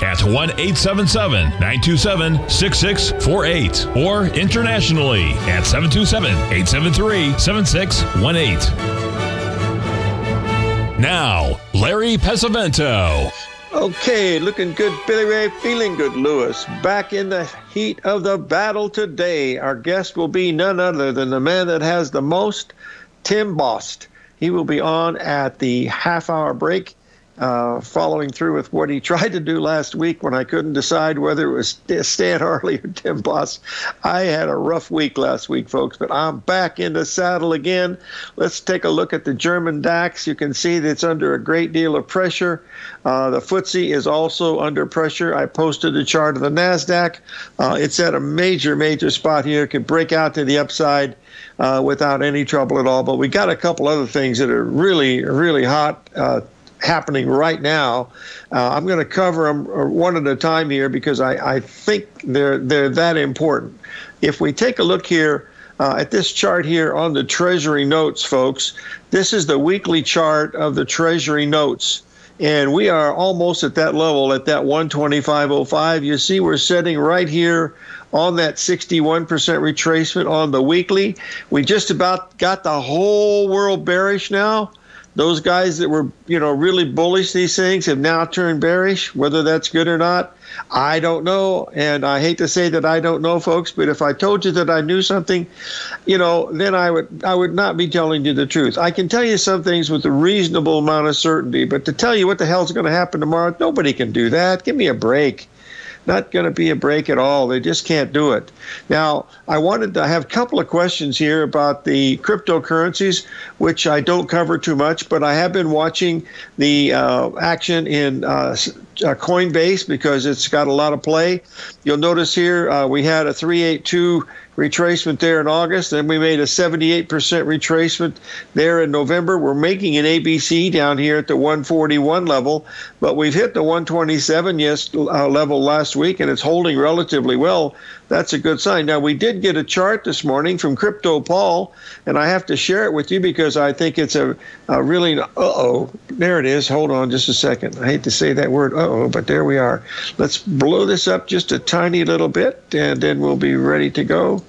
at 1-877-927-6648 or internationally at 727-873-7618. Now, Larry Pesavento. Okay, looking good, Billy Ray, feeling good, Lewis. Back in the heat of the battle today. Our guest will be none other than the man that has the most, Tim Bost. He will be on at the half-hour break, following through with what he tried to do last week when I couldn't decide whether it was Stan Harley or Tim Bost. I had a rough week last week, folks, but I'm back in the saddle again. Let's take a look at the German DAX. You can see that it's under a great deal of pressure. The FTSE is also under pressure. I posted a chart of the NASDAQ. It's at a major, major spot here. It could break out to the upside without any trouble at all. But we got a couple other things that are really, really hot happening right now. I'm going to cover them one at a time here because I think they're that important. If we take a look here at this chart here on the Treasury Notes, folks, this is the weekly chart of the Treasury Notes. And we are almost at that level, at that 125.05. You see we're sitting right here on that 61% retracement on the weekly. We just about got the whole world bearish now. Those guys that were, you know, really bullish these things have now turned bearish. Whether that's good or not, I don't know. And I hate to say that I don't know, folks, but if I told you that I knew something, you know, then I would not be telling you the truth. I can tell you some things with a reasonable amount of certainty, but to tell you what the hell's going to happen tomorrow, nobody can do that. Give me a break. Not going to be a break at all. They just can't do it. Now, I wanted to have a couple of questions here about the cryptocurrencies, which I don't cover too much, but I have been watching the action in Coinbase because it's got a lot of play. You'll notice here we had a 382 retracement there in August, then we made a 78% retracement there in November. We're making an ABC down here at the 141 level, but we've hit the 127 level last week, and it's holding relatively well. That's a good sign. Now, we did get a chart this morning from Crypto Paul, and I have to share it with you because I think it's a really, uh-oh, there it is. Hold on just a second. I hate to say that word, uh-oh, but there we are. Let's blow this up just a tiny little bit, and then we'll be ready to go.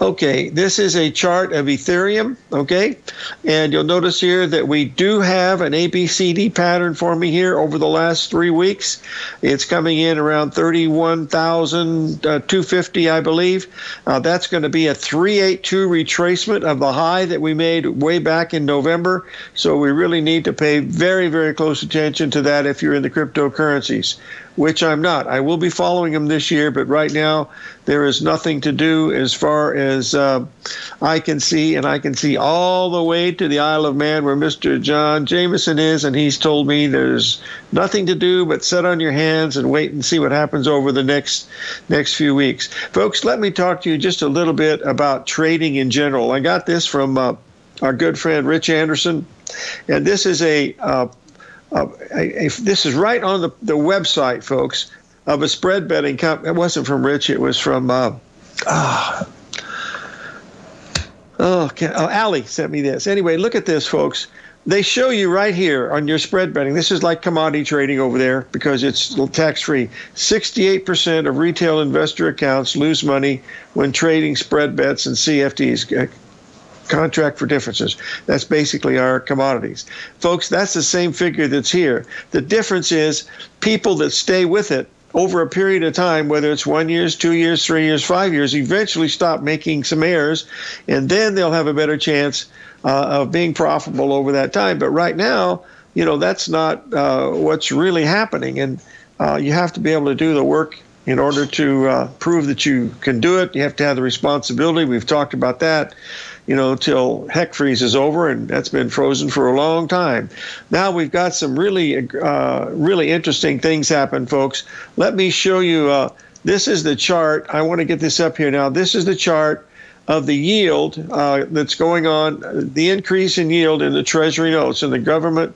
Okay, this is a chart of Ethereum, okay? And you'll notice here that we do have an ABCD pattern forming here over the last 3 weeks. It's coming in around 31,250, I believe. That's going to be a 382 retracement of the high that we made way back in November. So we really need to pay very, very close attention to that if you're in the cryptocurrencies, which I'm not. I will be following them this year, but right now there is nothing to do as far as I can see, and I can see all the way to the Isle of Man where Mr. John Jameson is, and he's told me there's nothing to do but sit on your hands and wait and see what happens over the next few weeks. Folks, let me talk to you just a little bit about trading in general. I got this from our good friend Rich Anderson, and this is this is right on the website, folks, of a spread betting company. It wasn't from Rich. It was from Allie sent me this. Anyway, look at this, folks. They show you right here on your spread betting. This is like commodity trading over there because it's tax-free. 68% of retail investor accounts lose money when trading spread bets and CFDs. Contract for differences. That's basically our commodities. Folks, that's the same figure that's here. The difference is people that stay with it over a period of time, whether it's 1 year, 2 years, 3 years, 5 years, eventually stop making some errors, and then they'll have a better chance of being profitable over that time. But right now, you know, that's not what's really happening, and you have to be able to do the work in order to prove that you can do it. You have to have the responsibility. We've talked about that, you know, till heck freeze is over, and that's been frozen for a long time. Now we've got some really, really interesting things happen, folks. Let me show you. This is the chart. I want to get this up here now. This is the chart of the yield that's going on, the increase in yield in the Treasury notes and the government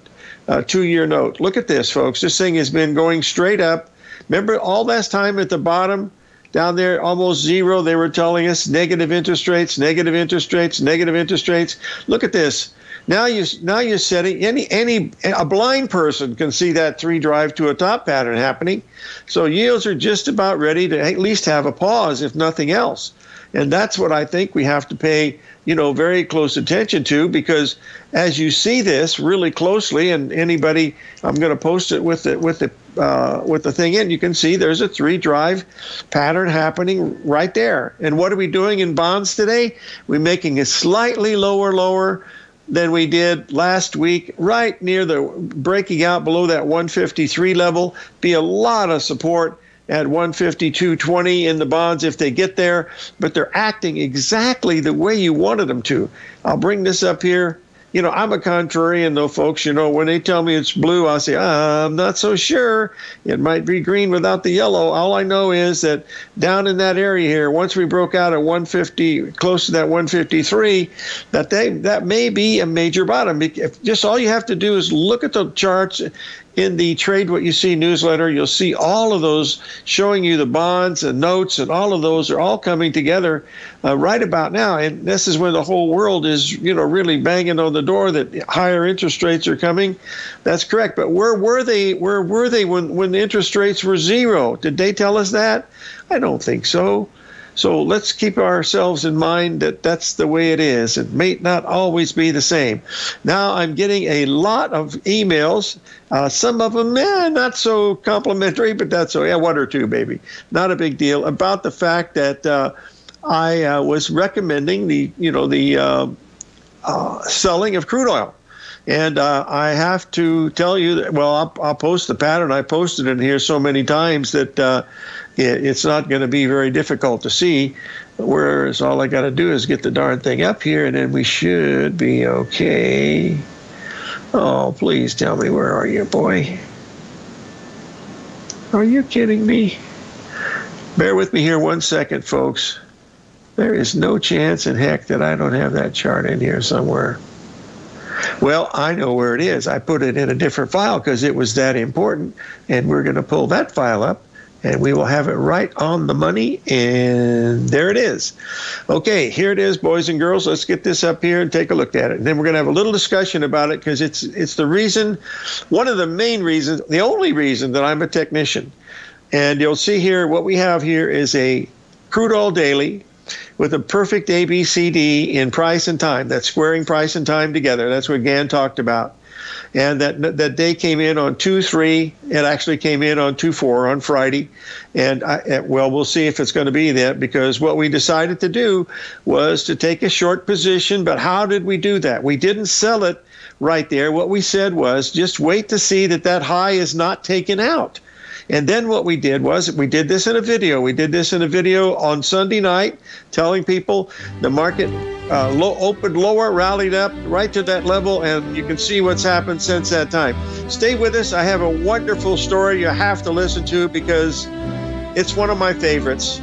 two-year note. Look at this, folks. This thing has been going straight up. Remember all that time at the bottom, down there almost zero, they were telling us negative interest rates, negative interest rates, negative interest rates. Look at this. Now you're setting a blind person can see that three drive to a top pattern happening. So yields are just about ready to at least have a pause, if nothing else. And that's what I think we have to pay, you know, very close attention to, because as you see this really closely, and anybody, I'm going to post it with the thing in, you can see there's a three drive pattern happening right there. And what are we doing in bonds today? We're making a slightly lower than we did last week, right near the breaking out below that 153 level. Be a lot of support at 152.20 in the bonds if they get there, but they're acting exactly the way you wanted them to. I'll bring this up here. You know, I'm a contrarian though, folks. You know, when they tell me it's blue, I say, I'm not so sure. It might be green without the yellow. All I know is that down in that area here, once we broke out at 150, close to that 153, that may be a major bottom. If just all you have to do is look at the charts in the Trade What You See newsletter, you'll see all of those showing you the bonds and notes, and all of those are all coming together right about now. And this is when the whole world is, you know, really banging on the door that higher interest rates are coming. That's correct. But where were they? Where were they when the interest rates were zero? Did they tell us that? I don't think so. So let's keep ourselves in mind that that's the way it is. It may not always be the same. Now I'm getting a lot of emails. Some of them, not so complimentary, but that's okay. One or two, baby. Not a big deal. About the fact that I was recommending the selling of crude oil. And I have to tell you that, well, I'll post the pattern. I posted it here so many times that it's not going to be very difficult to see. Whereas all I got to do is get the darn thing up here, and then we should be okay. Oh, please tell me, where are you, boy? Are you kidding me? Bear with me here one second, folks. There is no chance in heck that I don't have that chart in here somewhere. Well, I know where it is. I put it in a different file because it was that important, and we're going to pull that file up, and we will have it right on the money, and there it is. Okay, here it is, boys and girls. Let's get this up here and take a look at it. And then we're going to have a little discussion about it because it's the reason, one of the main reasons, the only reason that I'm a technician. And you'll see here what we have here is a crude oil daily with a perfect ABCD in price and time. That's squaring price and time together. That's what Gann talked about. And that day came in on 2-3. It actually came in on 2-4 on Friday. And, well, we'll see if it's going to be that, because what we decided to do was to take a short position. But how did we do that? We didn't sell it right there. What we said was just wait to see that high is not taken out. And then what we did was we did this in a video. We did this in a video on Sunday night telling people the market opened lower, rallied up right to that level, and you can see what's happened since that time. Stay with us. I have a wonderful story you have to listen to because it's one of my favorites.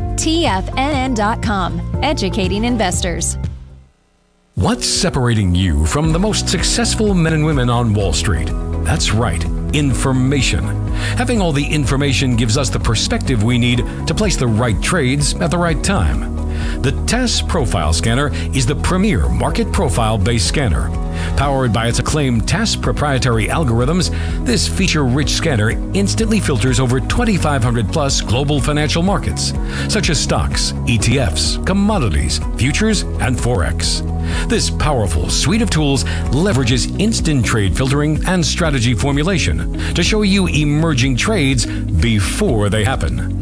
TFNN.com, educating investors. What's separating you from the most successful men and women on Wall Street? That's right, information. Having all the information gives us the perspective we need to place the right trades at the right time. The TAS Profile Scanner is the premier market profile-based scanner. Powered by its acclaimed TAS proprietary algorithms, this feature-rich scanner instantly filters over 2,500-plus global financial markets, such as stocks, ETFs, commodities, futures, and Forex. This powerful suite of tools leverages instant trade filtering and strategy formulation to show you emerging trades before they happen.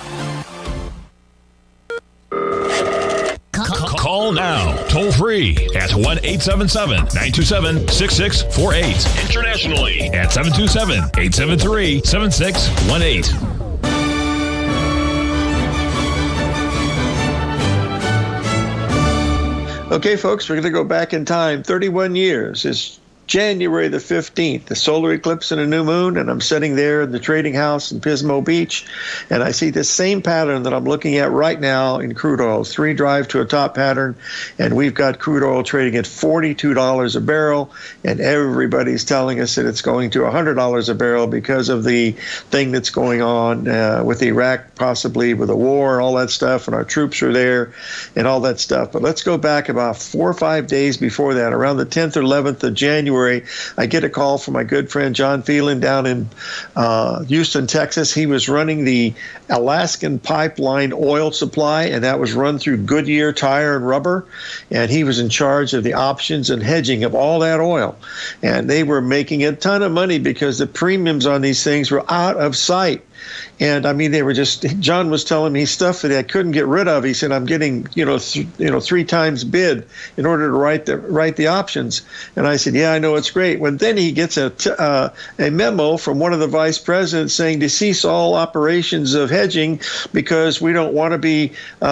Call now, toll free at 1-877-927-6648. Internationally at 727-873-7618. Okay, folks, we're going to go back in time 31 years. It's January the 15th, the solar eclipse and a new moon, and I'm sitting there in the trading house in Pismo Beach, and I see this same pattern that I'm looking at right now in crude oil, 3 drive to a top pattern, and we've got crude oil trading at $42 a barrel, and everybody's telling us that it's going to $100 a barrel because of the thing that's going on with Iraq, possibly with a war and all that stuff, and our troops are there and all that stuff. But let's go back about 4 or 5 days before that, around the 10th or 11th of January, I get a call from my good friend John Phelan down in Houston, Texas. He was running the Alaskan Pipeline oil supply, and that was run through Goodyear Tire and Rubber, and he was in charge of the options and hedging of all that oil. And they were making a ton of money because the premiums on these things were out of sight. And I mean, they were just, John was telling me stuff that I couldn't get rid of. He said, I'm getting, you know, 3 times bid in order to write the options. And I said, yeah, I know, it's great. When then he gets a memo from one of the vice presidents saying to cease all operations of hedging because we don't want to be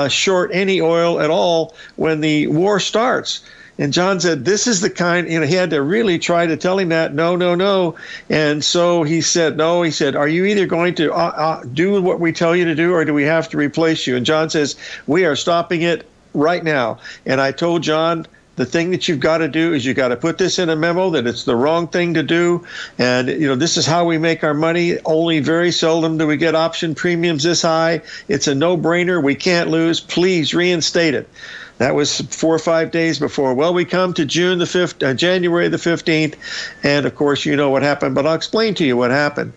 short any oil at all when the war starts. And John said, this is the kind, you know, he had to really try to tell him that, no, no, no. And so he said, no, he said, are you either going to do what we tell you to do, or do we have to replace you? And John says, we are stopping it right now. And I told John, the thing that you've got to do is you've got to put this in a memo that it's the wrong thing to do. And, you know, this is how we make our money. Only very seldom do we get option premiums this high. It's a no-brainer. We can't lose. Please reinstate it. That was 4 or 5 days before. Well, we come to January the 15th, and of course you know what happened, but I'll explain to you what happened.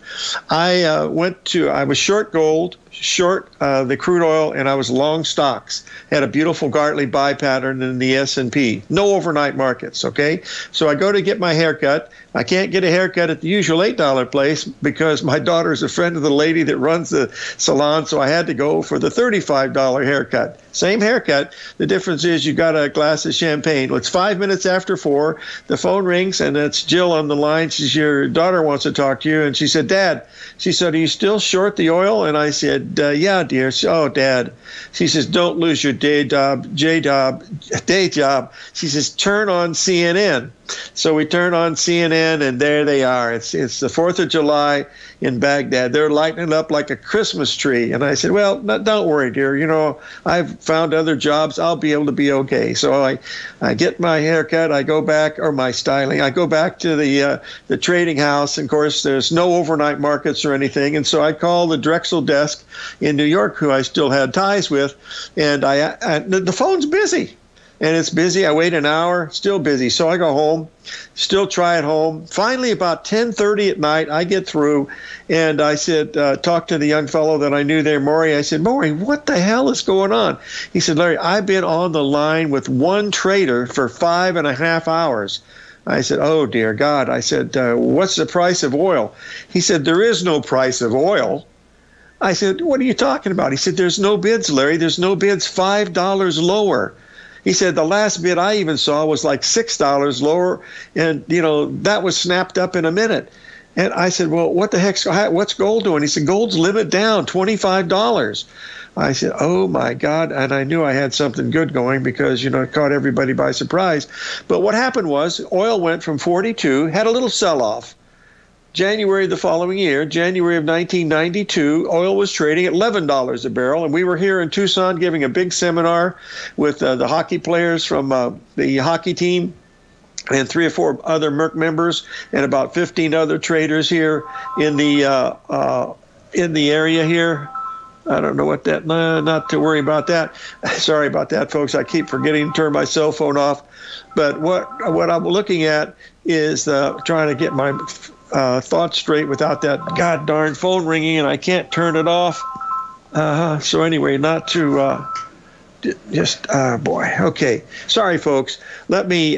I was short gold, short the crude oil, and I was long stocks. Had a beautiful Gartley buy pattern in the S&P. No overnight markets, okay? So I go to get my haircut. I can't get a haircut at the usual $8 place because my daughter's a friend of the lady that runs the salon, so I had to go for the $35 haircut. Same haircut. The difference is you got a glass of champagne. Well, it's 5 minutes after 4. The phone rings, and it's Jill on the line. She says, your daughter wants to talk to you. And she said, Dad, she said, are you still short the oil? And I said, yeah, dear. She, oh, Dad. She says, don't lose your day job. She says, turn on CNN. So we turn on CNN, and there they are. It's the 4th of July. in Baghdad. They're lighting it up like a Christmas tree. And I said, well, no, don't worry, dear. You know, I've found other jobs. I'll be able to be okay. So I get my haircut. I go back, or my styling. I go back to the trading house. And of course, there's no overnight markets or anything. And so I call the Drexel desk in New York, who I still had ties with. And I the phone's busy. And it's busy. I wait an hour, still busy. So I go home, still try at home. Finally, about 10:30 at night, I get through, and I said, talk to the young fellow that I knew there, Maury. I said, Maury, what the hell is going on? He said, Larry, I've been on the line with one trader for 5.5 hours. I said, oh, dear God. I said, what's the price of oil? He said, there is no price of oil. I said, what are you talking about? He said, there's no bids, Larry. There's no bids, $5 lower. He said the last bid I even saw was like $6 lower, and you know that was snapped up in a minute. And I said, well, what the heck's what's gold doing? He said, gold's limit down, $25. I said, oh my God. And I knew I had something good going because, you know, it caught everybody by surprise. But what happened was oil went from 42, had a little sell-off. January the following year, January of 1992, oil was trading at $11 a barrel, and we were here in Tucson giving a big seminar with the hockey players from the hockey team and 3 or 4 other Merck members and about 15 other traders here in the area here. I don't know what that, not to worry about that. Sorry about that, folks. I keep forgetting to turn my cell phone off. But what I'm looking at is trying to get my thoughts straight without that god darn phone ringing, and I can't turn it off. So anyway, not to boy. Okay, sorry, folks. Let me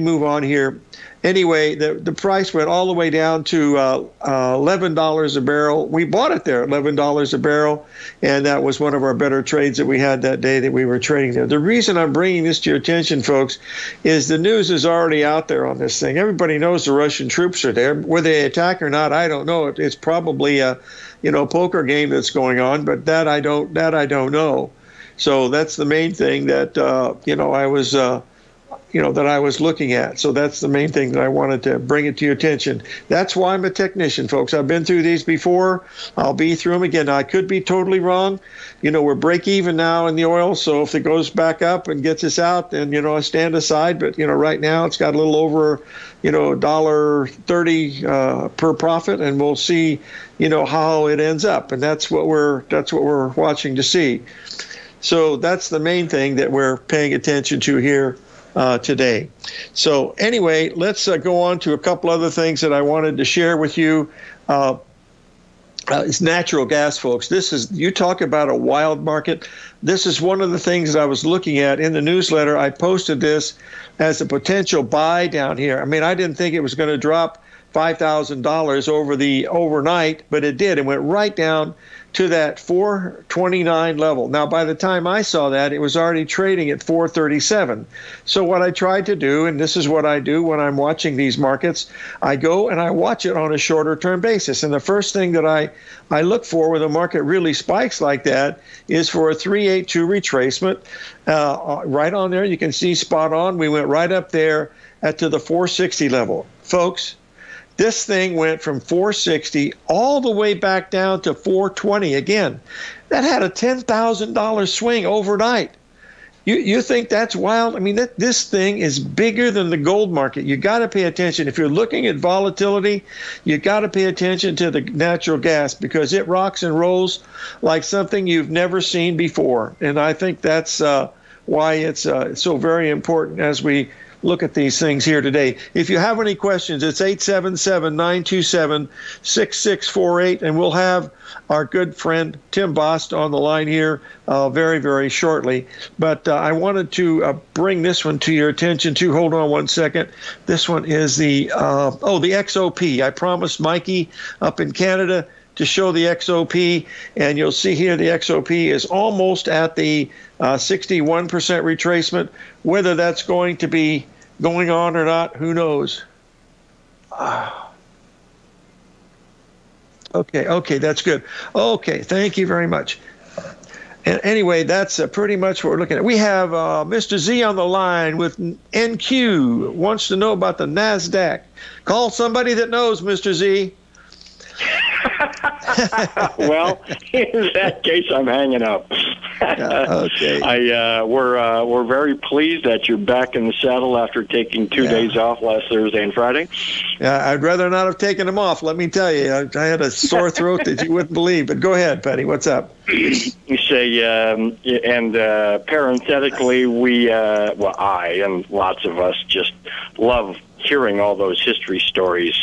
move on here. Anyway, the price went all the way down to $11 a barrel. We bought it there at $11 a barrel, and that was one of our better trades that we had that day that we were trading there. The reason I'm bringing this to your attention, folks, is the news is already out there on this thing. Everybody knows the Russian troops are there. Whether they attack or not, I don't know. It's probably a, you know, poker game that's going on, but that I don't know. So that's the main thing that I was looking at. So that's the main thing that I wanted to bring it to your attention. That's why I'm a technician, folks. I've been through these before. I'll be through them again. I could be totally wrong. You know, we're break even now in the oil. So if it goes back up and gets us out, then, you know, I stand aside. But, you know, right now it's got a little over, you know, $1.30 per profit. And we'll see, you know, how it ends up. And that's what we're watching to see. So that's the main thing that we're paying attention to here today. So anyway, let's go on to a couple other things that I wanted to share with you. It's natural gas, folks. This is, you talk about a wild market. This is one of the things that I was looking at in the newsletter. I posted this as a potential buy down here. I mean, I didn't think it was going to drop $5,000 over the overnight, but it did. It went right down to that 429 level. Now, by the time I saw that, it was already trading at 437. So what I tried to do, and this is what I do when I'm watching these markets, I go and I watch it on a shorter term basis. And the first thing that I look for when the market really spikes like that is for a 382 retracement. Right on there, you can see spot on. We went right up there to the 460 level. Folks, this thing went from 460 all the way back down to 420 again. That had a $10,000 swing overnight. You think that's wild? I mean, this thing is bigger than the gold market. You got to pay attention. If you're looking at volatility, you got to pay attention to the natural gas because it rocks and rolls like something you've never seen before. And I think that's why it's so very important as we look at these things here today. If you have any questions, it's 877-927-6648, and we'll have our good friend Tim Bost on the line here very, very shortly. But I wanted to bring this one to your attention, too. Hold on one second. This one is the XOP. I promised Mikey up in Canada to show the XOP, and you'll see here the XOP is almost at the 61% retracement. Whether that's going to be going on or not, who knows? Okay, that's good. Okay, thank you very much. And anyway, that's pretty much what we're looking at. We have Mr. Z on the line with NQ, wants to know about the NASDAQ. Call somebody that knows, Mr. Z. Well, in that case, I'm hanging up. Okay. We're very pleased that you're back in the saddle after taking two days off last Thursday and Friday. Yeah, I'd rather not have taken them off, let me tell you. I had a sore throat that you wouldn't believe. But go ahead, Patty. What's up? You say, parenthetically, I and lots of us just love hearing all those history stories.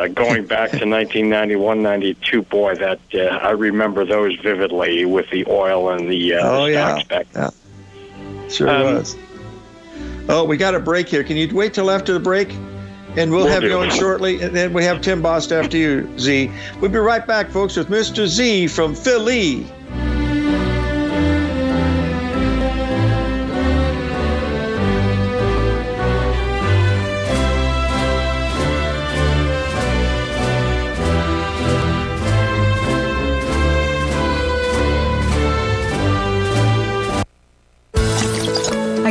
Going back to 1991, 92, boy, that I remember those vividly with the oil and the stocks back. Yeah. Sure was. Oh, we got a break here. Can you wait till after the break? And we'll have you on shortly. And then we have Tim Bost after you, Z. We'll be right back, folks, with Mr. Z from Philly. Are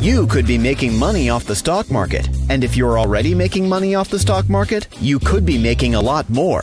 You could be making money off the stock market. And if you're already making money off the stock market, you could be making a lot more.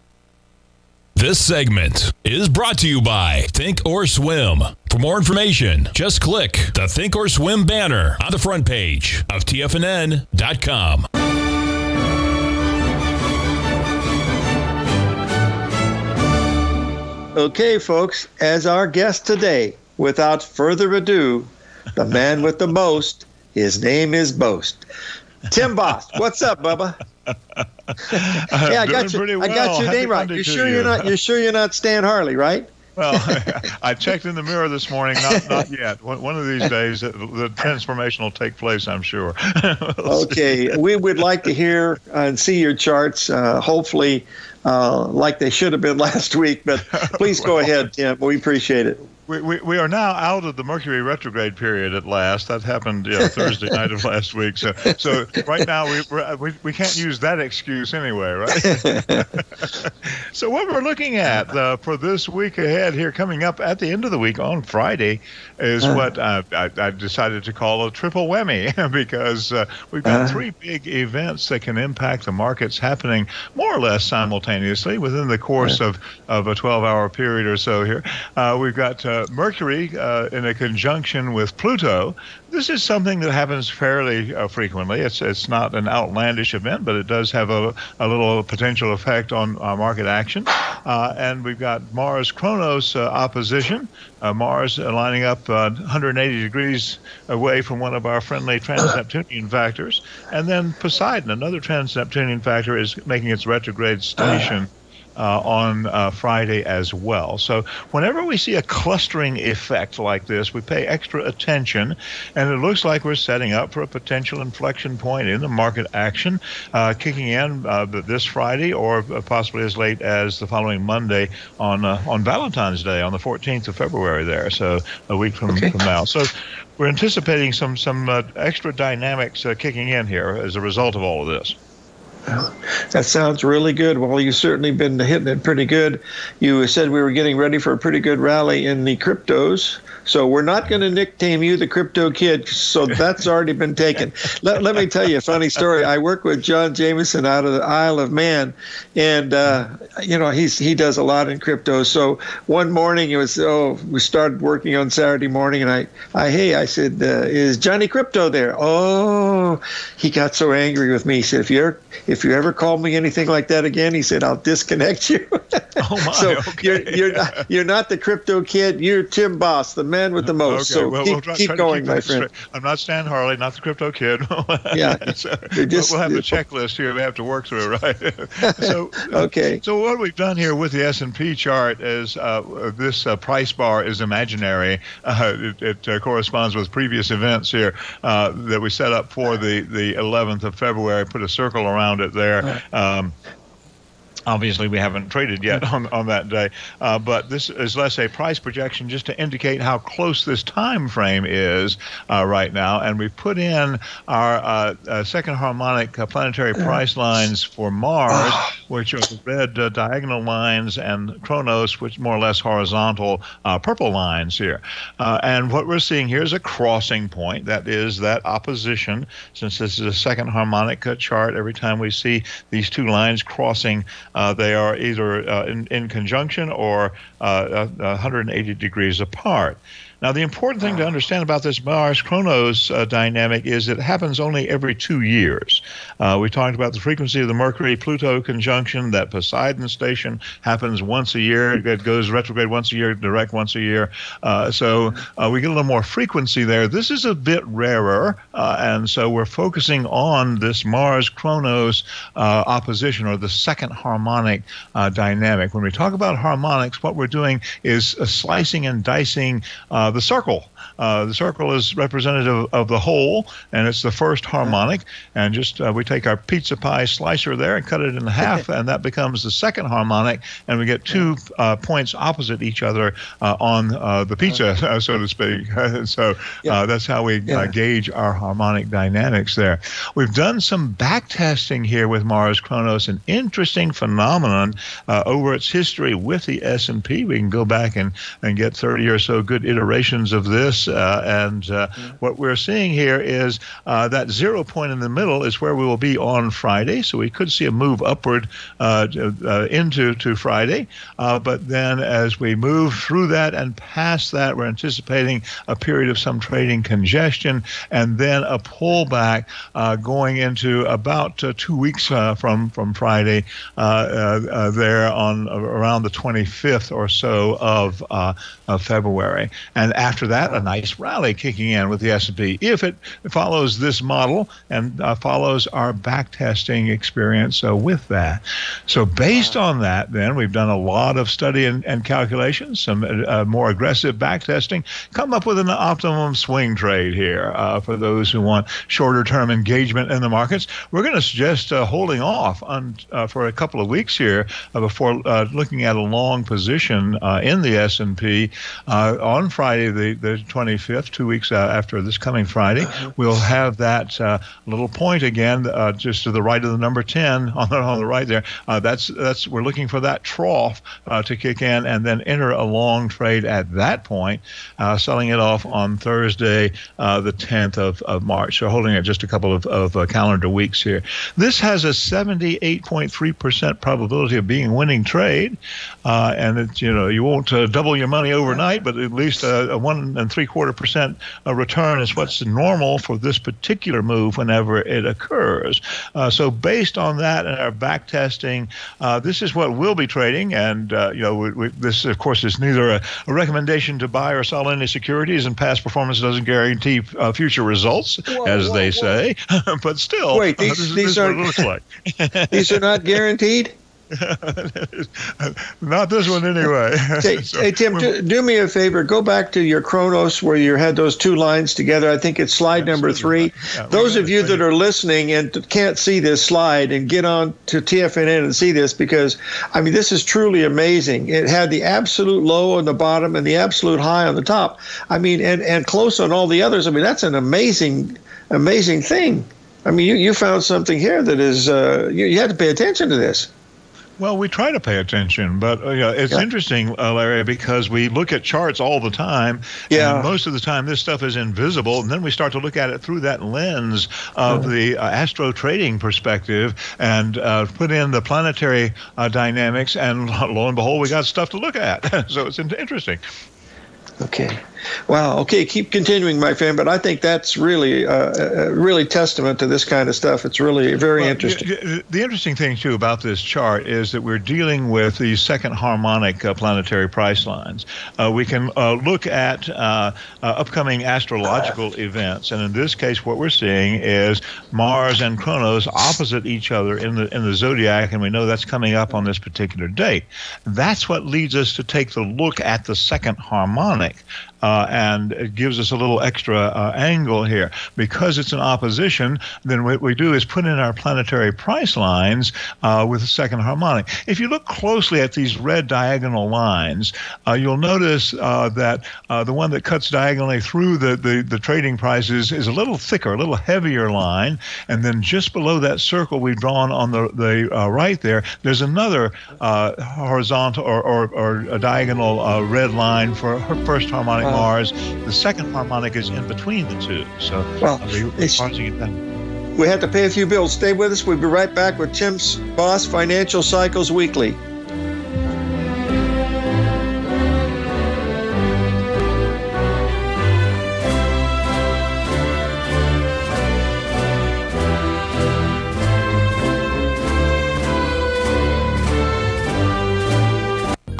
This segment is brought to you by Think or Swim. For more information, just click the Think or Swim banner on the front page of TFNN.com. Okay, folks, as our guest today, without further ado, the man with the most, his name is Bost. Tim Bost, what's up, Bubba? Yeah, I got your name right. You're sure you're not Stan Harley, right? Well, I checked in the mirror this morning. Not yet. One of these days, the transformation will take place, I'm sure. Okay, we would like to hear and see your charts. Hopefully, like they should have been last week. But please go ahead, Tim. We appreciate it. We are now out of the Mercury retrograde period at last. That happened Thursday night of last week. So right now we can't use that excuse anyway, right? So what we're looking at for this week ahead here, coming up at the end of the week on Friday, is what I decided to call a triple whammy, because we've got three big events that can impact the markets happening more or less simultaneously within the course of a 12-hour period or so here. We've got Mercury in a conjunction with Pluto. This is something that happens fairly frequently. It's not an outlandish event, but it does have a little potential effect on market action. And we've got Mars Kronos opposition. Mars lining up 180 degrees away from one of our friendly trans-Neptunian factors. And then Poseidon, another trans-Neptunian factor, is making its retrograde station on Friday as well. So whenever we see a clustering effect like this, we pay extra attention, and it looks like we're setting up for a potential inflection point in the market action, kicking in this Friday or possibly as late as the following Monday on Valentine's Day, on the 14th of February there, so a week from now. So we're anticipating some extra dynamics kicking in here as a result of all of this. That sounds really good. Well, you've certainly been hitting it pretty good. You said we were getting ready for a pretty good rally in the cryptos, so we're not going to nickname you the Crypto Kid, so that's already been taken. Let me tell you a funny story. I work with John Jameson out of the Isle of Man, and he does a lot in crypto. So one morning we started working on Saturday morning, and I said, is Johnny Crypto there? Oh, he got so angry with me. He said, if you ever call me anything like that again, he said, I'll disconnect you. Oh my! So okay. You're not the Crypto Kid. You're Tim Bost, the man with the most. Okay. So keep going, my friend. I'm not Stan Harley, not the Crypto Kid. Yeah, so we'll have a checklist here we have to work through, right? So okay. So what we've done here with the S&P chart is this price bar is imaginary. It corresponds with previous events here that we set up for the 11th of February. Put a circle around it there. Obviously, we haven't traded yet on that day, but this is less a price projection just to indicate how close this time frame is right now. And we put in our second harmonic planetary price lines for Mars, which are the red diagonal lines, and Kronos, which more or less horizontal purple lines here. And what we're seeing here is a crossing point. That is that opposition. Since this is a second harmonic chart, every time we see these two lines crossing, they are either in conjunction or 180 degrees apart. Now, the important thing to understand about this Mars-Kronos dynamic is it happens only every 2 years. We talked about the frequency of the Mercury-Pluto conjunction. That Poseidon station happens once a year. It goes retrograde once a year, direct once a year. So we get a little more frequency there. This is a bit rarer, and so we're focusing on this Mars-Kronos opposition, or the second harmonic dynamic. When we talk about harmonics, what we're doing is slicing and dicing the circle. The circle is representative of the whole, and it's the first harmonic. And just we take our pizza pie slicer there and cut it in half, and that becomes the second harmonic. And we get two points opposite each other on the pizza, so to speak. So that's how we gauge our harmonic dynamics there. We've done some back testing here with Mars Kronos, an interesting phenomenon over its history with the S&P. We can go back and get 30 or so good iterations of this, what we're seeing here is that 0 point in the middle is where we will be on Friday, so we could see a move upward into Friday, but then as we move through that and past that, we're anticipating a period of some trading congestion, and then a pullback going into about 2 weeks from Friday there on around the 25th or so of February. And after that, a nice rally kicking in with the S&P. If it follows this model and follows our backtesting experience with that. So based on that, then, we've done a lot of study and calculations, some more aggressive backtesting, come up with an optimum swing trade here for those who want shorter-term engagement in the markets. We're going to suggest holding off for a couple of weeks here before looking at a long position in the S&P. On Friday, the 25th, 2 weeks after this coming Friday, we'll have that little point again, just to the right of the number 10 on the right there. That's we're looking for that trough to kick in and then enter a long trade at that point, selling it off on Thursday, the 10th of March. So holding it just a couple of calendar weeks here. This has a 78.3% probability of being a winning trade, and it's, you know, you won't double your money overnight, but at least a 1.75% return is what's normal for this particular move whenever it occurs. So based on that and our back testing, this is what we'll be trading. And you know, this of course is neither a recommendation to buy or sell any securities, and past performance doesn't guarantee future results, as they say. But still, wait, these are what it looks like. These are not guaranteed. Not this one anyway. Hey, Tim, do me a favor. Go back to your Kronos where you had those two lines together. I think it's slide number 3. Yeah, those of you that are listening and can't see this slide, and get on to TFNN and see this, because, I mean, this is truly amazing. It had the absolute low on the bottom and the absolute high on the top. I mean, and close on all the others. I mean, that's an amazing, amazing thing. I mean, you found something here that is you had to pay attention to this. Well, we try to pay attention, but it's interesting, Larry, because we look at charts all the time. Yeah. And most of the time, this stuff is invisible, and then we start to look at it through that lens of the astro trading perspective, and put in the planetary dynamics, and lo and behold, we got stuff to look at. So it's interesting. Okay. Wow. Okay. Keep continuing, my friend. But I think that's really, really testament to this kind of stuff. It's really very interesting. The interesting thing, too, about this chart is that we're dealing with these second harmonic planetary price lines. We can look at upcoming astrological events. And in this case, what we're seeing is Mars and Kronos opposite each other in the zodiac. And we know that's coming up on this particular date. That's what leads us to take the look at the second harmonic. And it gives us a little extra angle here. Because it's an opposition, then what we do is put in our planetary price lines with a second harmonic. If you look closely at these red diagonal lines, you'll notice that the one that cuts diagonally through the trading prices is a little thicker, a little heavier line. And then just below that circle we've drawn on the right there, there's another horizontal or a diagonal red line for her first harmonic. Mars. The second harmonic is in between the two. So we had to pay a few bills. Stay with us. We'll be right back with Tim Bost, Financial Cycles Weekly.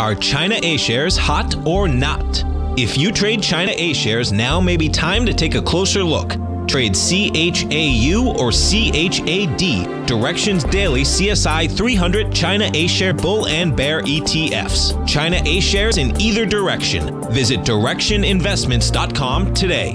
Are China A shares hot or not? If you trade China A shares, now may be time to take a closer look. Trade CHAU or CHAD, Directions Daily CSI 300 China A Share Bull and Bear ETFs. China A shares in either direction. Visit directioninvestments.com today.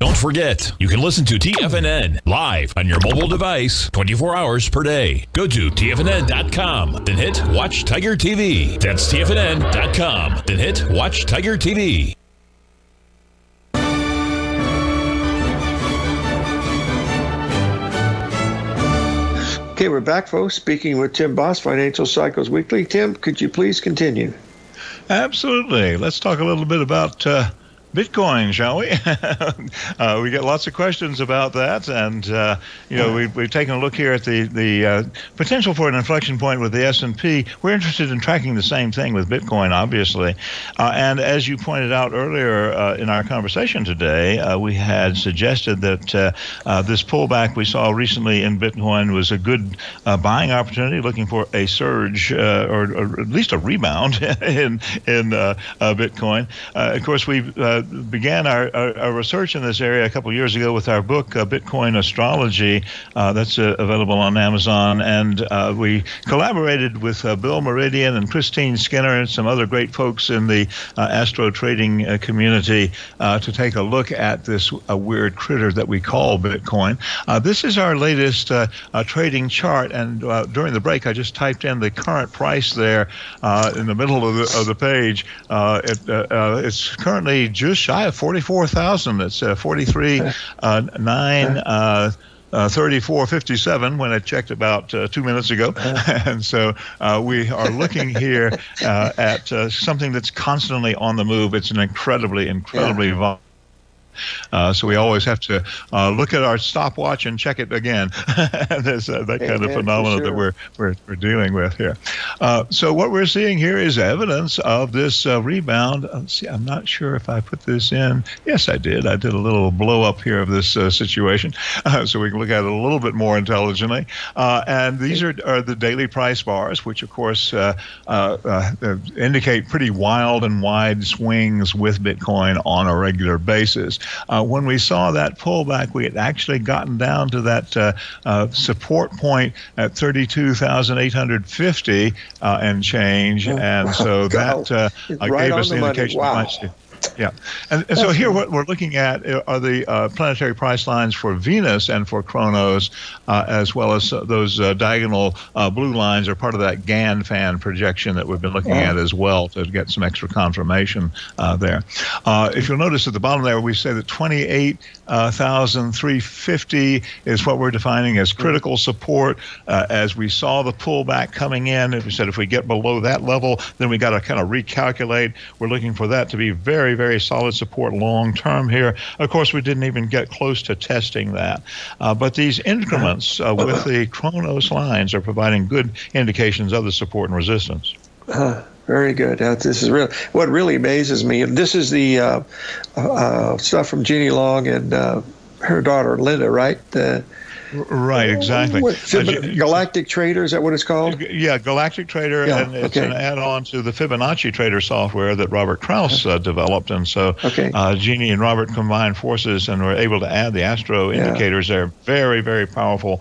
Don't forget, you can listen to TFNN live on your mobile device 24 hours per day. Go to TFNN.com, then hit Watch Tiger TV. That's TFNN.com, then hit Watch Tiger TV. Okay, we're back, folks, speaking with Tim Bost, Financial Cycles Weekly. Tim, could you please continue? Absolutely. Let's talk a little bit about Bitcoin, shall we? We get lots of questions about that, and you know, we've taken a look here at the potential for an inflection point with the S&P. We're interested in tracking the same thing with Bitcoin, obviously. And as you pointed out earlier in our conversation today, we had suggested that this pullback we saw recently in Bitcoin was a good buying opportunity, looking for a surge or at least a rebound in Bitcoin. Of course, we've began our research in this area a couple years ago with our book, Bitcoin Astrology, that's available on Amazon. And we collaborated with Bill Meridian and Christine Skinner and some other great folks in the astro trading community to take a look at this weird critter that we call Bitcoin. This is our latest trading chart. And during the break, I just typed in the current price there in the middle of the page. It's currently just shy of 44,000. It's 43,934.57 when I checked about 2 minutes ago. And so we are looking here at something that's constantly on the move. It's an incredibly volatile. So we always have to look at our stopwatch and check it again. There's that kind of phenomenon that we're dealing with here. So what we're seeing here is evidence of this rebound. Let's see, I'm not sure if I put this in. Yes, I did. I did a little blow up here of this situation, so we can look at it a little bit more intelligently. And these are the daily price bars, which of course indicate pretty wild and wide swings with Bitcoin on a regular basis. When we saw that pullback, we had actually gotten down to that support point at 32,850 and change. And so that gave us the indication. Wow. Yeah. And so here what we're looking at are the planetary price lines for Venus and for Kronos, as well as those diagonal blue lines are part of that Gann fan projection that we've been looking at as well to get some extra confirmation there. If you'll notice at the bottom there, we say that 28,350 is what we're defining as critical support. As we saw the pullback coming in, we said if we get below that level, then we got to kind of recalculate. We're looking for that to be very, very solid support long term here. Of course, we didn't even get close to testing that. But these increments with the Kronos lines are providing good indications of the support and resistance. Very good. This is real. What really amazes me, and this is the stuff from Jeannie Long and her daughter Linda, right? Right, exactly. Galactic Trader, is that what it's called? Yeah, Galactic Trader, yeah, and it's an add-on to the Fibonacci Trader software that Robert Krauss developed. And so Jeannie and Robert combined forces and were able to add the astro indicators there. Very, very powerful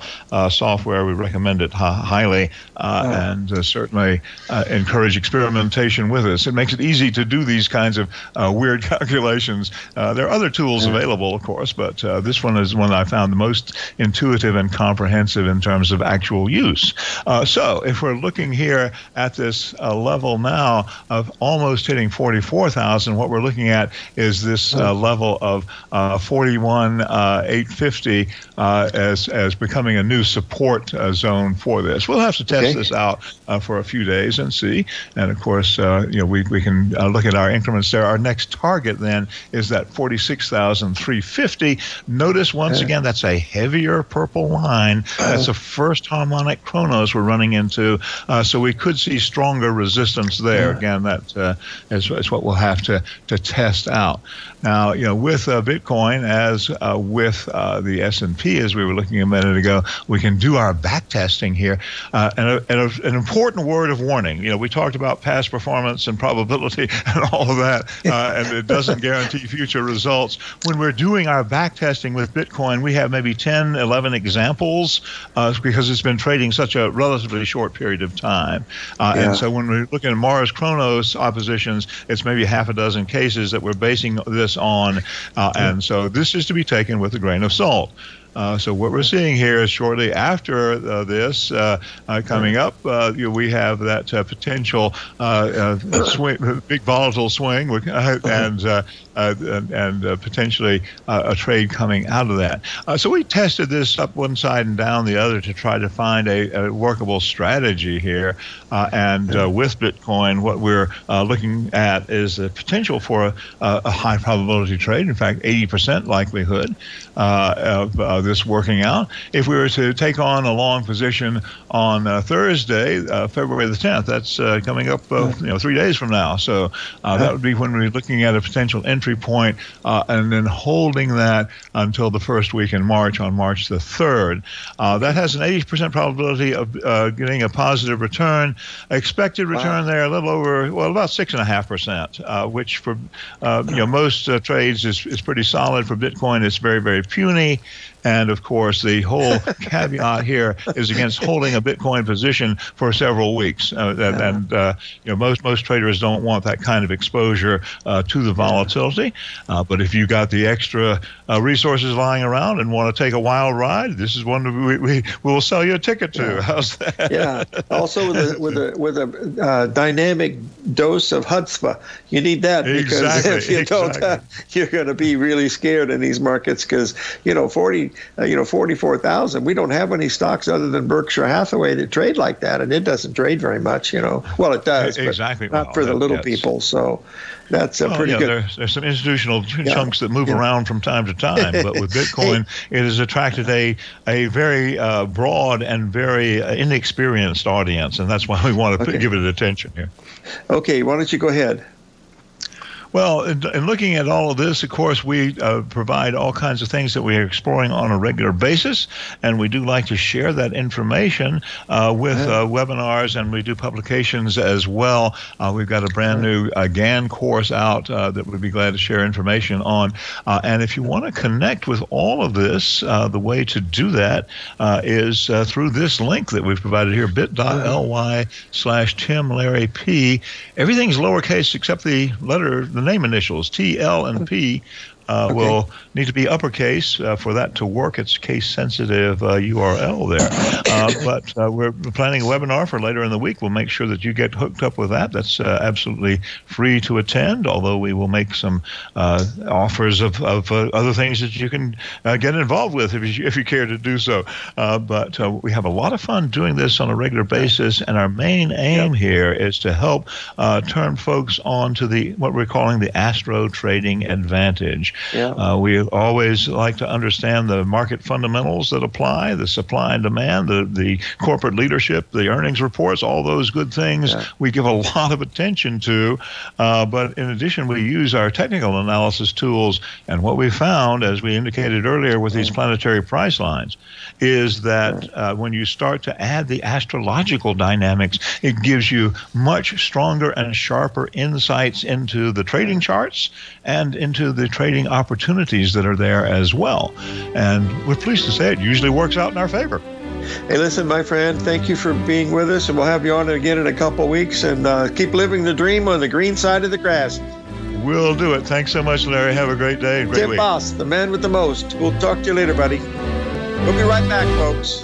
software. We recommend it highly and certainly encourage experimentation with us. It makes it easy to do these kinds of weird calculations. There are other tools available, of course, but this one is one I found the most intuitive and comprehensive in terms of actual use. So if we're looking here at this level now of almost hitting 44,000, what we're looking at is this level of 41,850 as becoming a new support zone for this. We'll have to test this out for a few days and see. And of course, you know, we can look at our increments there. Our next target then is that 46,350. Notice once again, that's a heavier purple line. That's the first harmonic Kronos we're running into. So we could see stronger resistance there. Again, that is what we'll have to test out. Now, you know, with Bitcoin, as with the S&P, as we were looking a minute ago, we can do our back testing here. And an important word of warning, you know, we talked about past performance and probability and all of that, and it doesn't guarantee future results. When we're doing our back testing with Bitcoin, we have maybe 10, 11 examples because it's been trading such a relatively short period of time. And so when we're looking at Mars Kronos oppositions, it's maybe half a dozen cases that we're basing this on. And so this is to be taken with a grain of salt. So what we're seeing here is shortly after this coming up, we have that potential swing, big volatile swing, and potentially a trade coming out of that. So we tested this up one side and down the other to try to find a workable strategy here. With Bitcoin, what we're looking at is the potential for a high probability trade. In fact, 80% likelihood of this working out. If we were to take on a long position on Thursday, February the 10th, that's coming up 3 days from now. So that would be when we're looking at a potential entry point, and then holding that until the first week in March, on March the 3rd. That has an 80% probability of getting a positive return. Expected return there a little over, well, about 6.5%, which for most trades is pretty solid. For Bitcoin, it's very, very puny. And of course, the whole caveat here is against holding a Bitcoin position for several weeks. Most traders don't want that kind of exposure to the volatility. But if you got the extra resources lying around and want to take a wild ride, this is one we will sell you a ticket to. Yeah. How's that? Yeah. Also, with a dynamic dose of chutzpah, you need that, because if you don't, you're going to be really scared in these markets, because 44,000. We don't have any stocks other than Berkshire Hathaway that trade like that, and it doesn't trade very much. Well, it does, but not for the little people. So that's a pretty good. There's some institutional chunks that move around from time to time, but with Bitcoin, it has attracted a very broad and very inexperienced audience, and that's why we want to give it attention here. Okay, why don't you go ahead? Well, in looking at all of this, of course, we provide all kinds of things that we are exploring on a regular basis, and we do like to share that information with webinars, and we do publications as well. We've got a brand new Gann course out that we'd be glad to share information on. And if you want to connect with all of this, the way to do that is through this link that we've provided here, bit.ly/TimLarryP. Everything's lowercase except the letter. The name initials, T, L, and P, will need to be uppercase for that to work. It's case-sensitive URL there. But we're planning a webinar for later in the week. We'll make sure that you get hooked up with that. That's absolutely free to attend, although we will make some offers of other things that you can get involved with if you care to do so. But we have a lot of fun doing this on a regular basis, and our main aim here is to help turn folks on to what we're calling the astro trading advantage. We always like to understand the market fundamentals that apply, the supply and demand, the corporate leadership, the earnings reports, all those good things we give a lot of attention to. But in addition, we use our technical analysis tools. And what we found, as we indicated earlier with these planetary price lines, is that when you start to add the astrological dynamics, it gives you much stronger and sharper insights into the trading charts and into the trading opportunities that are there as well. And we're pleased to say it usually works out in our favor. Hey, listen, my friend, thank you for being with us, and we'll have you on again in a couple of weeks. And keep living the dream on the green side of the grass. We'll do it. Thanks so much, Larry. Have a great day. And great Tim week. Bost, the man with the most. We'll talk to you later, buddy. We'll be right back, folks.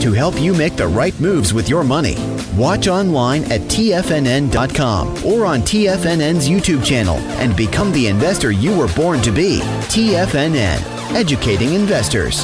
to help you make the right moves with your money. Watch online at TFNN.com or on TFNN's YouTube channel and become the investor you were born to be. TFNN, educating investors.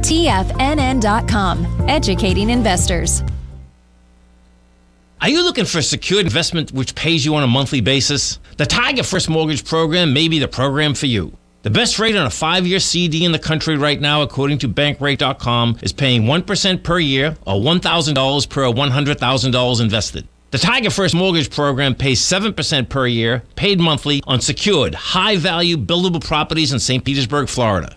TFNN.com, educating investors. Are you looking for a secured investment which pays you on a monthly basis? The Tiger First Mortgage Program may be the program for you. The best rate on a 5-year CD in the country right now, according to Bankrate.com, is paying 1% per year or $1,000 per $100,000 invested. The Tiger First Mortgage Program pays 7% per year, paid monthly, on secured, high-value, buildable properties in St. Petersburg, Florida.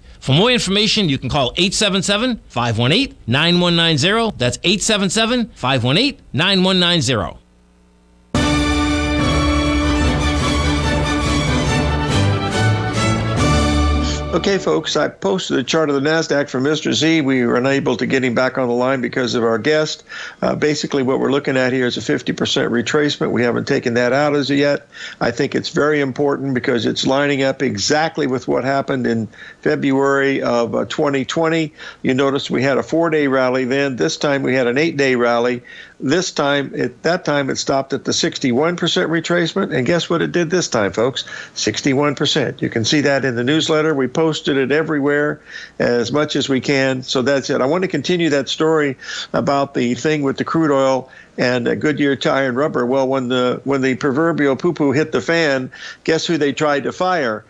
For more information, you can call 877-518-9190. That's 877-518-9190. Okay, folks, I posted a chart of the NASDAQ for Mr. Z. We were unable to get him back on the line because of our guest. Basically, what we're looking at here is a 50% retracement. We haven't taken that out as of yet. I think it's very important because it's lining up exactly with what happened in February of 2020. You notice we had a 4-day rally then. This time we had an 8-day rally. This time, at that time, it stopped at the 61% retracement. And guess what it did this time, folks? 61%. You can see that in the newsletter. We posted it everywhere as much as we can. So that's it. I want to continue that story about the thing with the crude oil and Goodyear Tire and Rubber. Well, when the proverbial poo-poo hit the fan, guess who they tried to fire?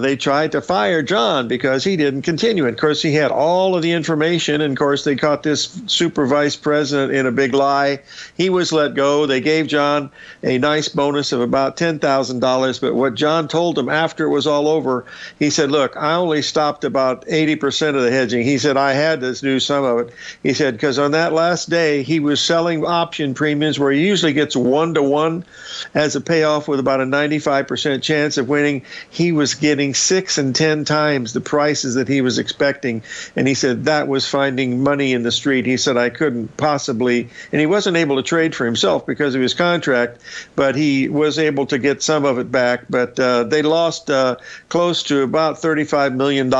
They tried to fire John because he didn't continue. And of course, he had all of the information. And of course, they caught this super vice president in a big lie. He was let go. They gave John a nice bonus of about $10,000. But what John told them after it was all over, he said, look, I only stopped about 80% of the hedging. He said, I had to do some of it. He said, because on that last day, he was selling option premiums where he usually gets 1-to-1 as a payoff with about a 95% chance of winning. He was getting 6 and 10 times the prices that he was expecting. And he said that was finding money in the street. He said, I couldn't possibly, and he wasn't able to trade for himself because of his contract, but he was able to get some of it back. But they lost close to about $35 million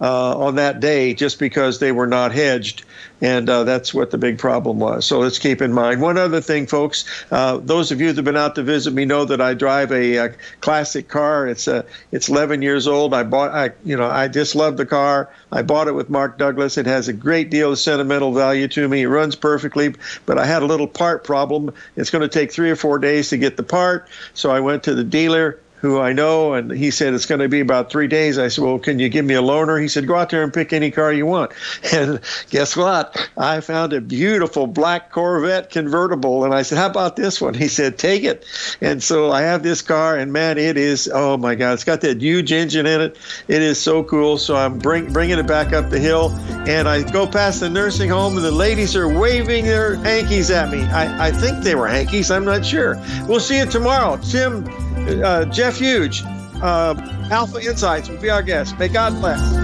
on that day just because they were not hedged. And that's what the big problem was. So let's keep in mind. One other thing, folks, those of you that have been out to visit me know that I drive a classic car. It's 11 years old. I just love the car. I bought it with Mark Douglas. It has a great deal of sentimental value to me. It runs perfectly, but I had a little part problem. It's going to take 3 or 4 days to get the part. So I went to the dealer, who I know, and he said, it's going to be about 3 days. I said, well, can you give me a loaner? He said, go out there and pick any car you want. And guess what? I found a beautiful black Corvette convertible. And I said, how about this one? He said, take it. And so I have this car, and man, it is, oh my God, it's got that huge engine in it. It is so cool. So I'm bringing it back up the hill, and I go past the nursing home, and the ladies are waving their hankies at me. I think they were hankies. I'm not sure. We'll see you tomorrow. Jeff Huge, Alpha Insights will be our guest. May God bless.